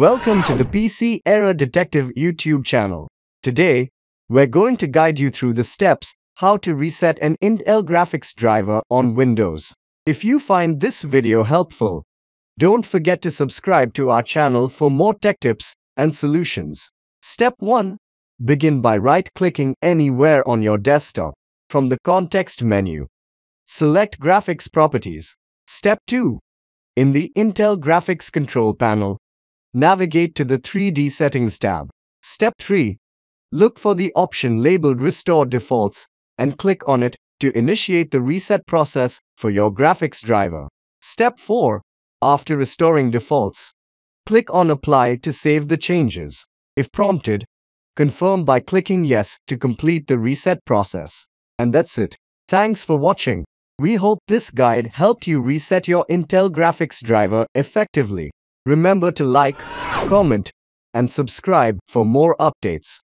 Welcome to the PC Error Detective YouTube channel. Today, we're going to guide you through the steps how to reset an Intel Graphics driver on Windows. If you find this video helpful, don't forget to subscribe to our channel for more tech tips and solutions. Step 1. Begin by right-clicking anywhere on your desktop. From the context menu, select Graphics Properties. Step 2. In the Intel Graphics Control Panel, navigate to the 3D Settings tab. Step 3. Look for the option labeled Restore Defaults and click on it to initiate the reset process for your graphics driver. Step 4. After restoring defaults, click on Apply to save the changes. If prompted, confirm by clicking Yes to complete the reset process. And that's it. Thanks for watching. We hope this guide helped you reset your Intel graphics driver effectively. Remember to like, comment, and subscribe for more updates.